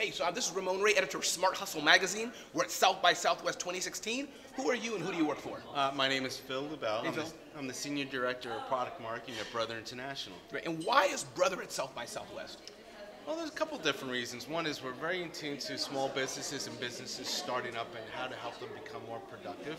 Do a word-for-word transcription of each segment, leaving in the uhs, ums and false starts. Hey, so this is Ramon Ray, editor of Smart Hustle Magazine. We're at South by Southwest twenty sixteen. Who are you and who do you work for? Uh, my name is Phil Lubell. Hey, I'm, Phil. The, I'm the Senior Director of Product Marketing at Brother International. Right. And why is Brother at South by Southwest? Well, there's a couple different reasons. One is we're very in tune to small businesses and businesses starting up and how to help them become more productive.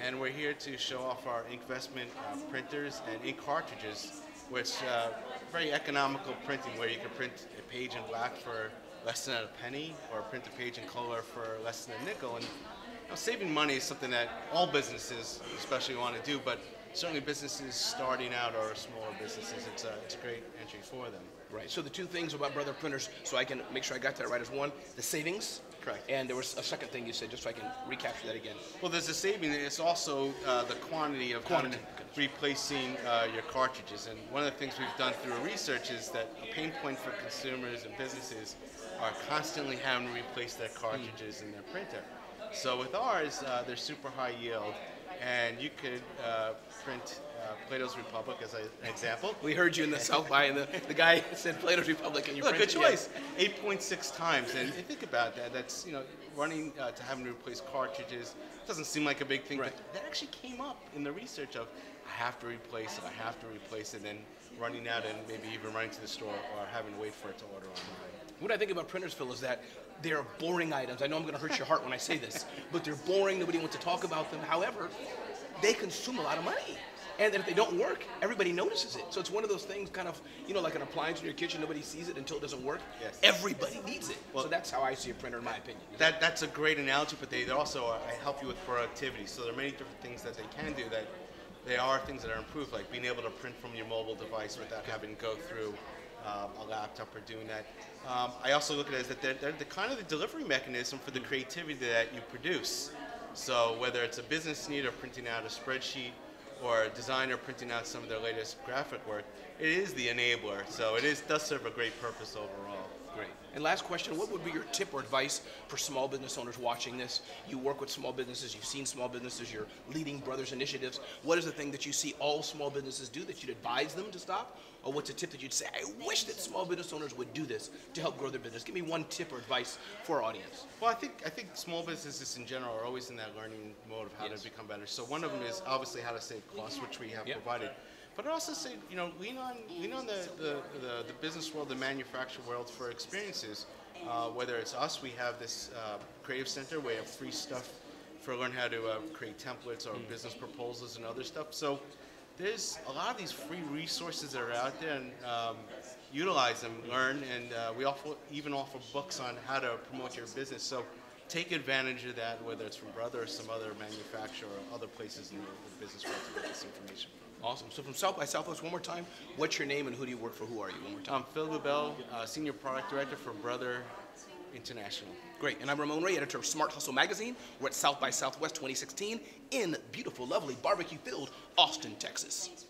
And we're here to show off our InkVestment uh, printers and ink cartridges, which uh, very economical printing where you can print a page in black for less than a penny, or print a page in color for less than a nickel. And you know, saving money is something that all businesses especially want to do, but certainly businesses starting out or smaller businesses, it's a, it's a great entry for them. Right, so the two things about Brother printers, so I can make sure I got that right, is one, the savings. Correct. And there was a second thing you said, just so I can recapture that again. Well, there's a saving, it's also uh, the quantity of quantity. Kind of replacing uh, your cartridges. And one of the things we've done through research is that a pain point for consumers and businesses are constantly having to replace their cartridges mm. in their printer. So with ours, uh, they're super high yield, and you could uh, print uh, Plato's Republic as a, an example. We heard you in the South By, and the, the guy said Plato's Republic, and you printed it. Look, good choice. Yeah. eight point six times, and think about that. That's, you know, running uh, to having to replace cartridges doesn't seem like a big thing, right. But that actually came up in the research of I have to replace it, I have to replace it, and running out and maybe even running to the store or having to wait for it to order online. What I think about printers, Phil, is that they're boring items. I know I'm going to hurt your heart when I say this, but they're boring. Nobody wants to talk about them. However, they consume a lot of money. And if they don't work, everybody notices it. So it's one of those things, kind of, you know, like an appliance in your kitchen, nobody sees it until it doesn't work. Yes. Everybody needs it. Well, so that's how I see a printer, in my opinion. That, that's a great analogy, but they also are, help you with productivity. So there are many different things that they can do that they are things that are improved, like being able to print from your mobile device without having to go through Um, a laptop or doing that. Um, I also look at it as that they're, they're the kind of the delivery mechanism for the creativity that you produce. So whether it's a business need or printing out a spreadsheet or a designer printing out some of their latest graphic work, it is the enabler. So it is, does serve a great purpose overall. Great. And last question, what would be your tip or advice for small business owners watching this? You work with small businesses, you've seen small businesses, you're leading Brothers initiatives. What is the thing that you see all small businesses do that you'd advise them to stop? Or what's a tip that you'd say, I wish that small business owners would do this to help grow their business? Give me one tip or advice for our audience. Well, I think, I think small businesses in general are always in that learning mode of how yes. to become better. So one of them is obviously how to save costs, which we have yep. provided. But I also say, you know, lean on lean on the, the, the, the business world, the manufacturer world for experiences. Uh, whether it's us, we have this uh, creative center where we have free stuff for learn how to uh, create templates or mm. business proposals and other stuff. So there's a lot of these free resources that are out there, and um, utilize them, learn, and uh, we offer, even offer books on how to promote your business. So take advantage of that, whether it's from Brother or some other manufacturer or other places in the, the business world to get this information from. Awesome. So from South by Southwest, one more time, what's your name and who do you work for? Who are you? One more time. I'm Phil Lubell, uh, Senior Product Director for Brother International. Great. And I'm Ramon Ray, editor of Smart Hustle Magazine. We're at South by Southwest twenty sixteen in beautiful, lovely, barbecue-filled Austin, Texas.